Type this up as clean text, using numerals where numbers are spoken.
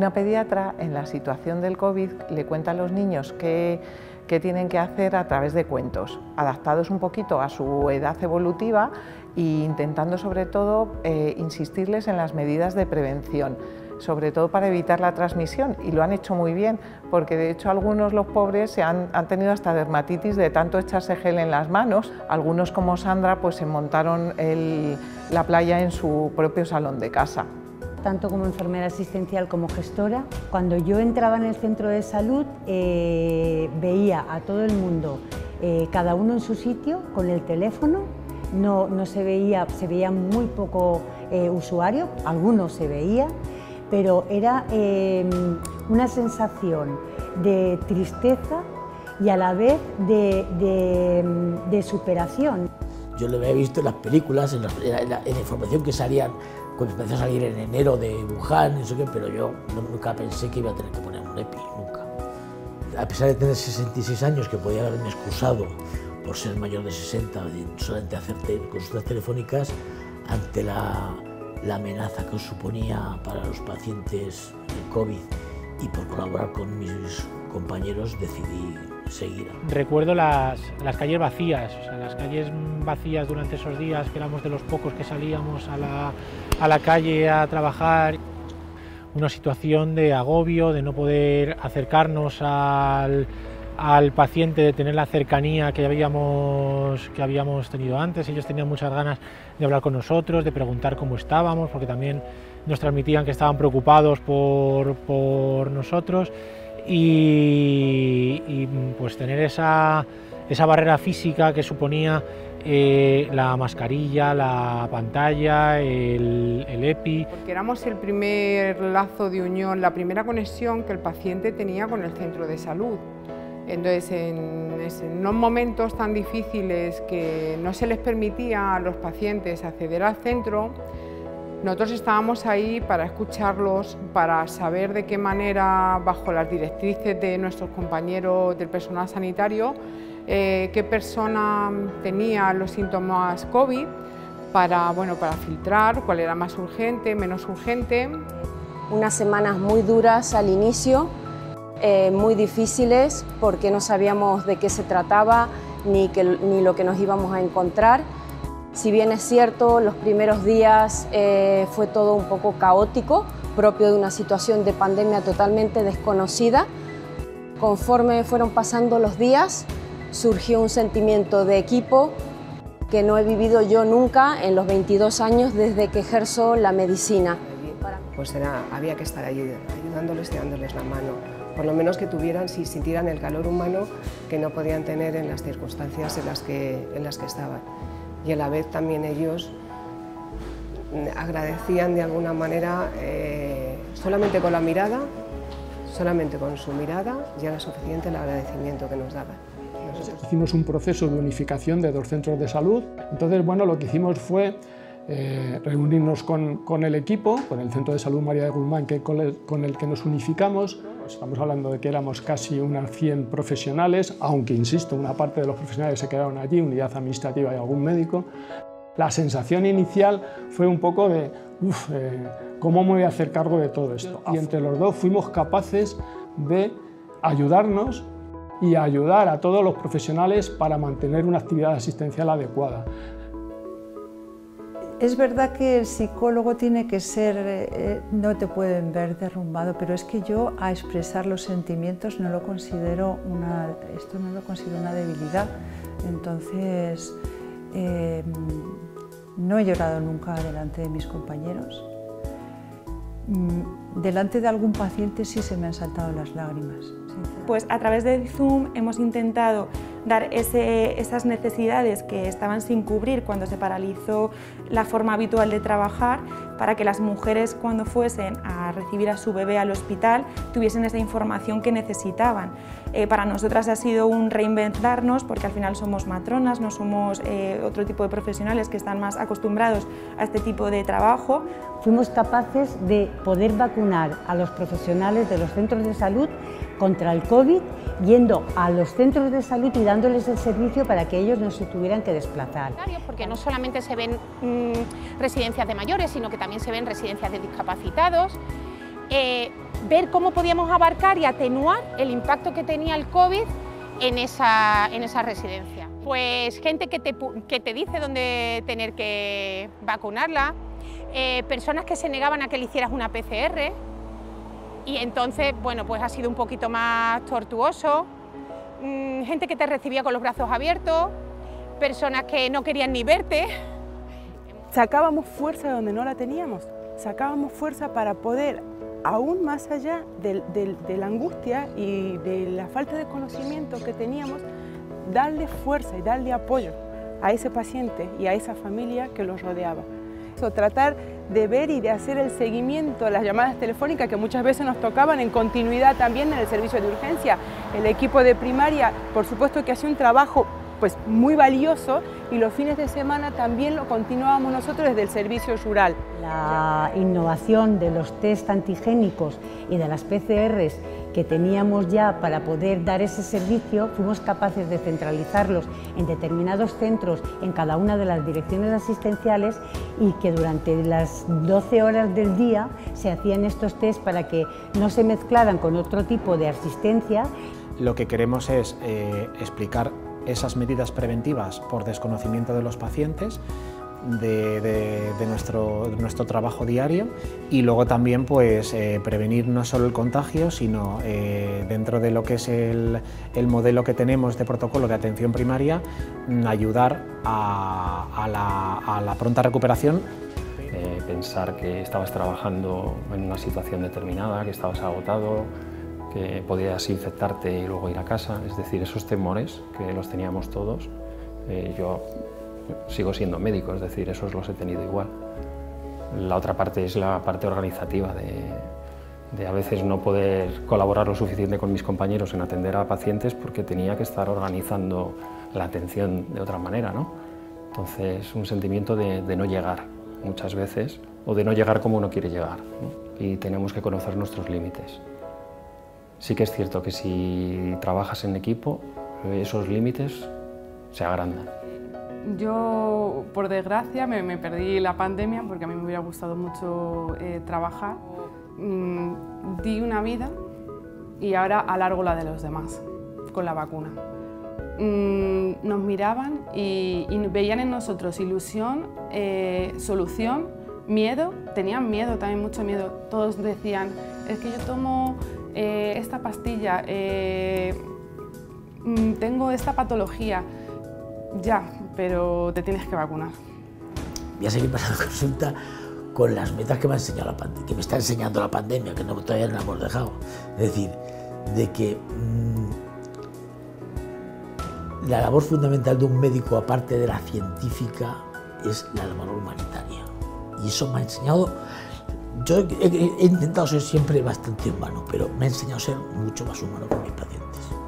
Una pediatra en la situación del COVID le cuenta a los niños qué tienen que hacer a través de cuentos, adaptados un poquito a su edad evolutiva e intentando sobre todo insistirles en las medidas de prevención, sobre todo para evitar la transmisión, y lo han hecho muy bien, porque de hecho algunos, los pobres, han tenido hasta dermatitis de tanto echarse gel en las manos. Algunos, como Sandra, pues se montaron la playa en su propio salón de casa. Tanto como enfermera asistencial como gestora, cuando yo entraba en el centro de salud veía a todo el mundo, cada uno en su sitio, con el teléfono. No se veía muy poco usuario, algunos se veía, pero era una sensación de tristeza y a la vez de superación. Yo lo había visto en las películas, en la información que salían, cuando empezó a salir en enero de Wuhan, no sé qué, pero yo nunca pensé que iba a tener que poner un EPI, nunca. A pesar de tener 66 años, que podía haberme excusado por ser mayor de 60, solamente hacer consultas telefónicas, ante la amenaza que suponía para los pacientes el COVID y por colaborar con mis compañeros, decidí seguir. Recuerdo las calles vacías, o sea, las calles vacías durante esos días, que éramos de los pocos que salíamos a la calle a trabajar. Una situación de agobio, de no poder acercarnos al paciente, de tener la cercanía que habíamos tenido antes. Ellos tenían muchas ganas de hablar con nosotros, de preguntar cómo estábamos, porque también nos transmitían que estaban preocupados por nosotros, y pues tener esa barrera física que suponía la mascarilla, la pantalla, el EPI. Porque éramos el primer lazo de unión, la primera conexión que el paciente tenía con el centro de salud. Entonces, en unos momentos tan difíciles que no se les permitía a los pacientes acceder al centro, nosotros estábamos ahí para escucharlos, para saber de qué manera, bajo las directrices de nuestros compañeros del personal sanitario, qué persona tenía los síntomas COVID, para filtrar cuál era más urgente, menos urgente. Unas semanas muy duras al inicio, muy difíciles, porque no sabíamos de qué se trataba ni lo que nos íbamos a encontrar. Si bien es cierto, los primeros días fue todo un poco caótico, propio de una situación de pandemia totalmente desconocida. Conforme fueron pasando los días, surgió un sentimiento de equipo que no he vivido yo nunca en los 22 años desde que ejerzo la medicina. Pues había que estar allí ayudándoles y dándoles la mano. Por lo menos que tuvieran, si sintieran el calor humano que no podían tener en las circunstancias en las que estaban. Y a la vez también ellos agradecían de alguna manera, solamente con la mirada, solamente con su mirada, ya era suficiente el agradecimiento que nos daban. Nosotros hicimos un proceso de unificación de dos centros de salud. Entonces, bueno, lo que hicimos fue reunirnos con el equipo, con el Centro de Salud María de Guzmán, con el que nos unificamos. Estamos hablando de que éramos casi unas 100 profesionales, aunque, insisto, una parte de los profesionales se quedaron allí, unidad administrativa y algún médico. La sensación inicial fue un poco de, ¿cómo me voy a hacer cargo de todo esto? Y entre los dos fuimos capaces de ayudarnos y ayudar a todos los profesionales para mantener una actividad asistencial adecuada. Es verdad que el psicólogo tiene que ser, no te pueden ver derrumbado, pero es que yo a expresar los sentimientos no lo considero una debilidad. Entonces, no he llorado nunca delante de mis compañeros. Delante de algún paciente sí se me han saltado las lágrimas. Pues a través de Zoom hemos intentado dar esas necesidades que estaban sin cubrir cuando se paralizó la forma habitual de trabajar, para que las mujeres, cuando fuesen a recibir a su bebé al hospital, tuviesen esa información que necesitaban. Para nosotras ha sido un reinventarnos, porque al final somos matronas, no somos otro tipo de profesionales que están más acostumbrados a este tipo de trabajo. Fuimos capaces de poder vacunar a los profesionales de los centros de salud contra el COVID, yendo a los centros de salud y dándoles el servicio para que ellos no se tuvieran que desplazar. Porque no solamente se ven residencias de mayores, sino que también se ven residencias de discapacitados. ver cómo podíamos abarcar y atenuar el impacto que tenía el COVID en esa residencia. Pues gente que te dice dónde tener que vacunarla, personas que se negaban a que le hicieras una PCR, y entonces, bueno, pues ha sido un poquito más tortuoso, gente que te recibía con los brazos abiertos, personas que no querían ni verte. Sacábamos fuerza donde no la teníamos, sacábamos fuerza para poder, aún más allá de la angustia y de la falta de conocimiento que teníamos, darle fuerza y darle apoyo a ese paciente y a esa familia que los rodeaba. O tratar de ver y de hacer el seguimiento a las llamadas telefónicas que muchas veces nos tocaban en continuidad también en el servicio de urgencia. El equipo de primaria, por supuesto que hacía un trabajo pues muy valioso, y los fines de semana también lo continuábamos nosotros desde el servicio rural. La innovación de los test antigénicos y de las PCRs que teníamos ya para poder dar ese servicio, fuimos capaces de centralizarlos en determinados centros, en cada una de las direcciones asistenciales, y que durante las 12 horas del día se hacían estos test para que no se mezclaran con otro tipo de asistencia. Lo que queremos es explicar esas medidas preventivas por desconocimiento de los pacientes, de nuestro trabajo diario, y luego también pues prevenir no solo el contagio, sino dentro de lo que es el modelo que tenemos de protocolo de atención primaria, ayudar a la pronta recuperación. Pensar que estabas trabajando en una situación determinada, que estabas agotado, que podías infectarte y luego ir a casa, es decir, esos temores que los teníamos todos. Yo sigo siendo médico, es decir, esos los he tenido igual. La otra parte es la parte organizativa, de a veces no poder colaborar lo suficiente con mis compañeros en atender a pacientes porque tenía que estar organizando la atención de otra manera, ¿no? Entonces, un sentimiento de no llegar muchas veces, o de no llegar como uno quiere llegar, ¿no? Y tenemos que conocer nuestros límites. Sí que es cierto que si trabajas en equipo, esos límites se agrandan. Yo, por desgracia, me perdí la pandemia porque a mí me hubiera gustado mucho trabajar. Di una vida y ahora alargo la de los demás con la vacuna. Nos miraban y veían en nosotros ilusión, solución, miedo. Tenían miedo, también mucho miedo. Todos decían, es que yo tomo esta pastilla, tengo esta patología, ya, pero te tienes que vacunar. Voy a seguir pasando consulta con las metas que me ha enseñado la pandemia, que no, todavía no la hemos dejado. Es decir, de que la labor fundamental de un médico, aparte de la científica, es la labor humanitaria. Y eso me ha enseñado. Yo he intentado ser siempre bastante humano, pero me ha enseñado a ser mucho más humano con mis pacientes.